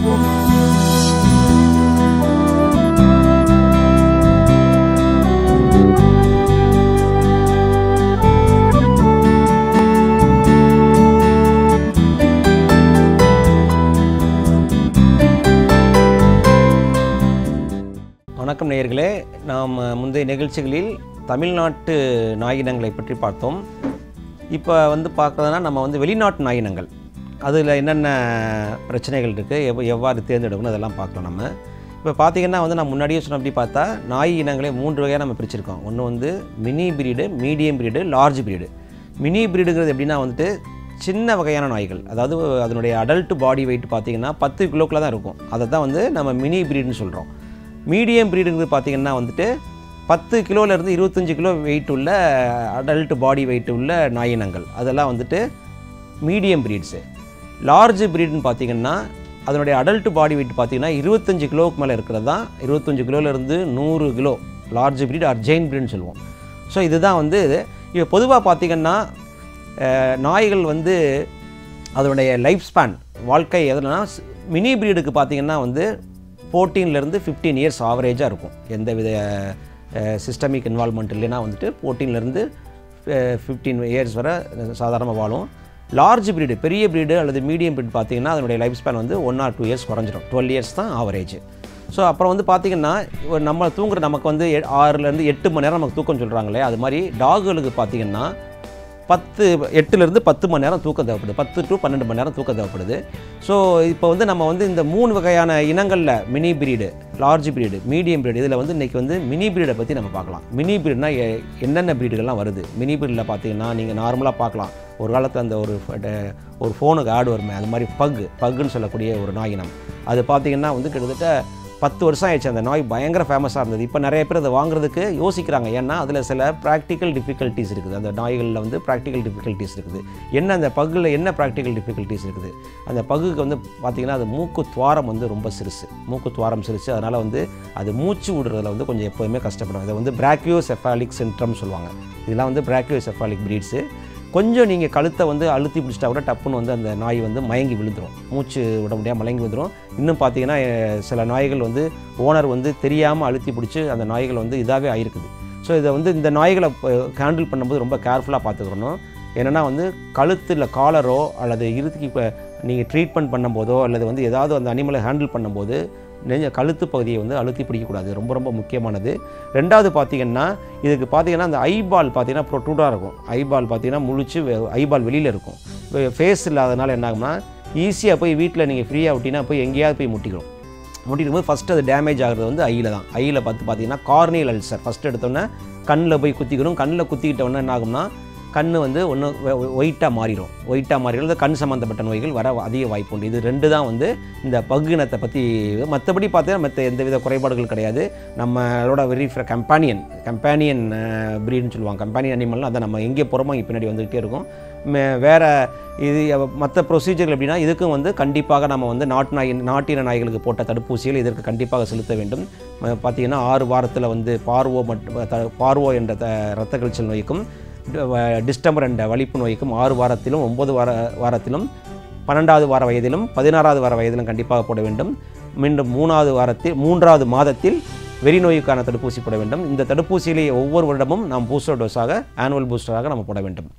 வணக்கம் நேயர்களே நாம் முந்தைய நிகழ்ச்சிகளில் தமிழ்நாட்டு நாயினங்களை பற்றி பார்த்தோம் இப்போ வந்து பார்க்கறதுனா நம்ம வந்து வெளிநாட்டு நாயினங்கள் அதுல என்னென்ன பிரச்சனைகள் இருக்கு எவ்வாறு தேர்ந்தெடுக்கணும் அதெல்லாம் பார்க்கலாம் நம்ம இப்போ பாத்தீங்கன்னா வந்து நான் முன்னாடியே சொன்னபடி பார்த்தா நாயினங்களை மூன்று வகையா நம்ம பிரிச்சிருக்கோம் ஒன்னு வந்து mini breed medium breed large breed mini பிரீடுங்கிறது எப்படினா வந்து சின்ன வகையான நாய்கள் அதாவது அதனுடைய அடல்ட் பாடி weight பாத்தீங்கன்னா 10 கிலோக்குள்ள தான் இருக்கும் அத தான் வந்து நம்ம மினி பிரீடுன்னு சொல்றோம் மீடியம் பிரீடுங்கிறது பாத்தீங்கன்னா வந்துட்டு 10 கிலோல இருந்து 25 கிலோ weight உள்ள அடல்ட் பாடி weight உள்ள நாயினங்கள் அதெல்லாம் வந்துட்டு மீடியம் பிரீட்ஸ் லார்ஜ் பிரீட்னு பாத்தீங்கன்னா அதனுடைய அடல்ட் பாடி weight பாத்தீங்கன்னா 25 கிலோக்கு மேல இருக்குறதா 25 கிலோல இருந்து 100 கிலோ லார்ஜ் பிரீட் ஆர் ஜெயின் பிரீட்னு சொல்வோம் சோ இதுதான் வந்து இது பொதுவா பாத்தீங்கன்னா நாய்கள் வந்து அதனுடைய லைஃப் ஸ்பான் வாழ்க்கை எதனா மினி பிரீடுக்கு பாத்தீங்கன்னா வந்து 14 ல இருந்து 15 இயர்ஸ் ஆவரேஜா இருக்கும் எந்தவித சிஸ்டமிக் இன்வால்வ்மென்ட் இல்லனா வந்துட்டு 14 ல இருந்து 15 இயர்ஸ் வரை சாதாரணமா வாழும் லார்ஜ் பிரீட் பெரிய பிரீட் அல்லது மீடியம் பிரீட் பாத்தீங்கன்னா அதனுடைய லைஃப் ஸ்பான் வந்து 1 ஆர் 2 இயர்ஸ் குறஞ்சிரும் 12 இயர்ஸ் தான் ஆவரேஜ் சோ அப்புறம் வந்து பாத்தீங்கன்னா நம்ம தூங்குற நமக்கு வந்து 6 ல இருந்து 8 மணி நேரம் நமக்கு தூக்கம் சொல்றாங்களே அது மாதிரி டாக்களுக்கு பாத்தீங்கன்னா 8 ல இருந்து 10 மணி நேரம் தூக்கம் தேவைப்படுது 10 to 12 மணி நேரம் தூக்கம் தேவைப்படுது சோ இப்போ வந்து நம்ம வந்து இந்த மூணு வகையான இனங்கள்ல mini breed large breed medium breed இதல வந்து இன்னைக்கு வந்து மினி பிரீட பத்தி நம்ம பார்க்கலாம் மினி பிரீட்னா என்னென்ன பிரீட்கள்லாம் வருது மினி பிரீட்ல பாத்தீங்கன்னா நீங்க நார்மலா பார்க்கலாம் ஒரு காலத்துல அந்த ஒரு ஃபோனுக்கு ஆட் வருமே அது மாதிரி பக்னு சொல்லக்கூடிய ஒரு நாயினம் அது பாத்தீங்கன்னா வந்து கிட்டத்தட்ட 10 வருஷம் ஆயிச்சு அந்த நாய் பயங்கர ஃபேமஸா இருந்தது இப்போ நிறைய பேர் அத வாங்குறதுக்கு யோசிக்கறாங்க ஏன்னா அதுல சில பிராக்டிகல் டிஃபிகல்டிஸ் இருக்குது அந்த நாய்கள்ல வந்து பிராக்டிகல் டிஃபிகல்டிஸ் இருக்குது என்ன அந்த பக்ல என்ன பிராக்டிகல் டிஃபிகல்டிஸ் இருக்குது அந்த பக்குக்கு வந்து பாத்தீங்கன்னா அது மூக்கு துவாரம் வந்து ரொம்ப சிறுசு மூக்கு துவாரம் சிறுசு அதனால வந்து அது மூச்சு விடுறதுல வந்து கொஞ்சம் எப்பவுமே கஷ்டப்படும் இது வந்து பிராக்கியோசெஃபாலிக் சிண்ட்ரோம் சொல்வாங்க இதெல்லாம் வந்து பிராக்கியோசெஃபாலிக் பிரீட்ஸ் கொஞ்சம் நீங்க கழுத்தை வந்து அழுத்தி பிடிச்சிட்டா கூட டப்புன்னு வந்து அந்த நாய் வந்து மயங்கி விழுந்துரும் மூச்சு விட முடியாம மயங்கி விழுந்துரும் இன்னும் பாத்தீங்கன்னா சில நாய்கள் வந்து ஓனர் வந்து தெரியாம அழுத்தி பிடிச்சு அந்த நாய்கள் வந்து இதாவே ஆயிருக்குது சோ இத வந்து இந்த நாய்களை ஹேண்டில் பண்ணும்போது ரொம்ப கேர்ஃபுல்லா பாத்துக்கறணும் என்னன்னா வந்து கழுத்துல காலரோ அல்லது இறுதிக்கு நீங்க ட்ரீட்மென்ட் பண்ணும்போதோ அல்லது வந்து ஏதாவது அந்த அனிமலை ஹேண்டில் பண்ணும்போது கழுத்து பகுதியை வந்து அழுத்தி பிடிக்க கூடாது ரொம்ப ரொம்ப முக்கியமானது இரண்டாவது பாத்தீங்கன்னா இதுக்கு பாத்தீங்கன்னா அந்த ஐபால் பாத்தீங்கன்னா ப்ரோட்ரூடா இருக்கும் ஐபால் பாத்தீங்கன்னா முழிச்சு ஐபால் வெளியில இருக்கும் ஃபேஸ் இல்லாதனால என்ன ஆகும்னா ஈஸியா போய் வீட்ல நீங்க ஃப்ரீயா விட்டீனா போய் எங்கயாவது போய் முட்டிக்கும் முட்டிடும்போது ஃபர்ஸ்ட் அது டேமேஜ் ஆகுறது வந்து ஐயில தான் ஐயில பாத்தீங்கன்னா கார்னியல் அல்சர் ஃபர்ஸ்ட் எடுத்தோம்னா கண்ணுல போய் குத்திக்கிறோம் கண்ணுல குத்திக்கிட்ட உடனே என்ன ஆகும்னா கண் வந்து ஒன்னு ஒயிட்டா மாறிடும் கண் சம்பந்தப்பட்ட நோய்கள் வர அதிக வாய்ப்பு உண்டு இது ரெண்டு தான் வந்து இந்த பகுனத்தை பத்தி மத்தபடி பார்த்தா மத்த எந்தவித குறைபாடுகள் கிடையாது நம்மளோட வெரி கம்பானியன் பிரீட்னு சொல்வாங்க கம்பானியன் அனிமல்னா அத நம்ம எங்கே போறோமோ அங்க பின்னாடி வந்துட்டே இருக்கும் வேற இது மற்ற ப்ரொசீஜர்கள் அப்படினா இதுக்கும் வந்து கண்டிப்பாக நம்ம வந்து நாட்டின நாய்களுக்கு போட்ட தடுப்பூசிகள் இதற்கு கண்டிப்பாக செலுத்த வேண்டும் பாத்தீங்கன்னா 6 வாரத்துல வந்து பார்வோ என்ற இரத்த கழிச்சல் நோய்க்கும் டிஸ்டம்பர் என்ற வலிப்பு நோய்க்கும் 6 வாரத்திலும் 9 வாரத்திலும் 12வது வார வயதிலும் 16வது வார வயதிலும் கண்டிப்பாக போட வேண்டும் மீண்டும் 3வது மாதத்தில் வெறி நோய்க்கான தடுப்பூசி போட வேண்டும் இந்த தடுப்பூசிகளை ஒவ்வொரு வருடமும் நாம் பூஸ்டர் டோஸாக ஆனுவல் பூஸ்டராக நாம் போட வேண்டும்